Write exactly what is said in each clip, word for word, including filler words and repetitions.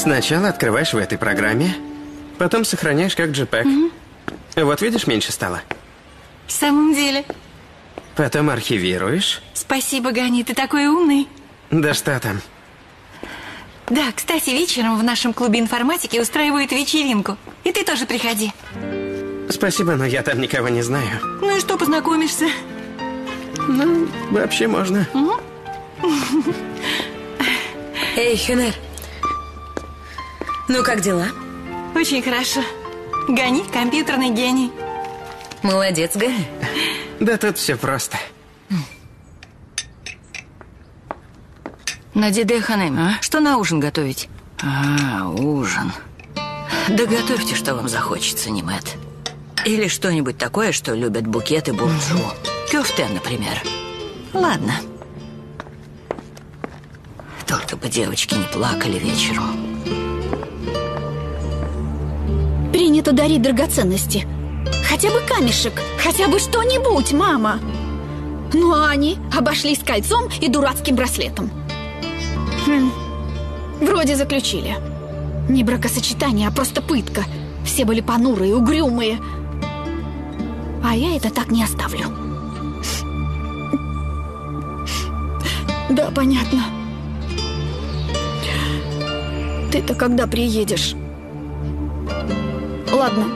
Сначала открываешь в этой программе, потом сохраняешь как джипек. Mm-hmm. Вот видишь, меньше стало. В самом деле. Потом архивируешь. Спасибо, Ганни, ты такой умный. Да что там. Да, кстати, вечером в нашем клубе информатики устраивают вечеринку. И ты тоже приходи. Спасибо, но я там никого не знаю. Ну и что, познакомишься? Ну, вообще можно. Mm-hmm. Эй, Хюнер. Ну, как дела? Очень хорошо. Ганни, компьютерный гений. Молодец, Ганни. Да тут все просто. Надиде Ханэм, а? Что на ужин готовить? А, ужин. Да готовьте, что вам захочется, не Мэт. Или что-нибудь такое, что любят букеты бурджу. Кёфте, например. Ладно. Только бы девочки не плакали вечером. Принято дарить драгоценности. Хотя бы камешек, хотя бы что-нибудь, мама. Ну а они обошлись кольцом и дурацким браслетом. Хм. Вроде заключили. Не бракосочетание, а просто пытка. Все были понурые, угрюмые. А я это так не оставлю. Да, понятно. Ты-то когда приедешь? Ладно.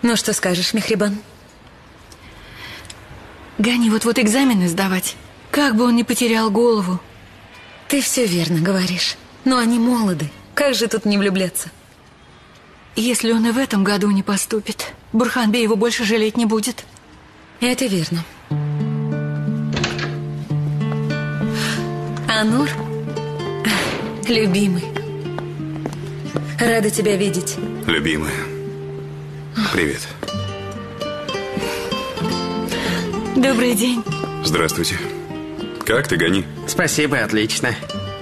Ну, что скажешь, Михрибан? Ганни, вот-вот экзамены сдавать. Как бы он не потерял голову. Ты все верно говоришь. Но они молоды. Как же тут не влюбляться? Если он и в этом году не поступит, Бурханбе его больше жалеть не будет. Это верно. Анур, любимый. Рада тебя видеть. Любимая. Привет. Добрый день. Здравствуйте. Как ты, Ганни? Спасибо, отлично.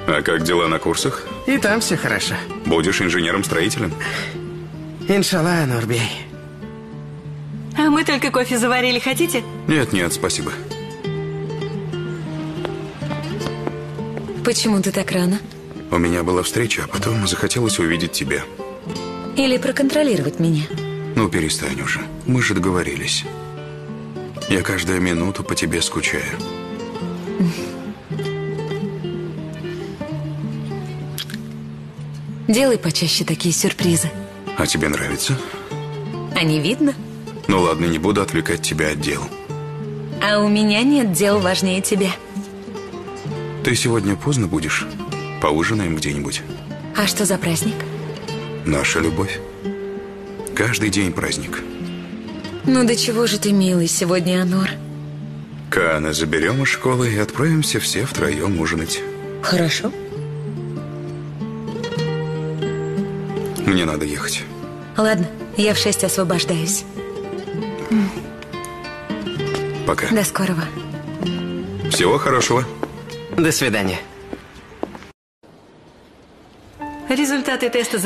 А как дела на курсах? И там все хорошо. Будешь инженером-строителем? Иншалла, Нурбей. А мы только кофе заварили, хотите? Нет, нет, спасибо. Почему ты так рано? У меня была встреча, а потом захотелось увидеть тебя. Или проконтролировать меня. Ну, перестань уже. Мы же договорились. Я каждую минуту по тебе скучаю. Делай почаще такие сюрпризы. А тебе нравится? А не видно? Ну ладно, не буду отвлекать тебя от дел. А у меня нет дел важнее тебя. Ты сегодня поздно будешь? Поужинаем где-нибудь. А что за праздник? Наша любовь. Каждый день праздник. Ну, до чего же ты милый сегодня, Анур? Кана заберем из школы и отправимся все втроем ужинать. Хорошо. Мне надо ехать. Ладно, я в шесть освобождаюсь. Пока. До скорого. Всего хорошего. До свидания. Результаты теста за